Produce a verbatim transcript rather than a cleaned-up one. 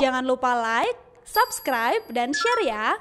Jangan lupa like, subscribe, dan share ya!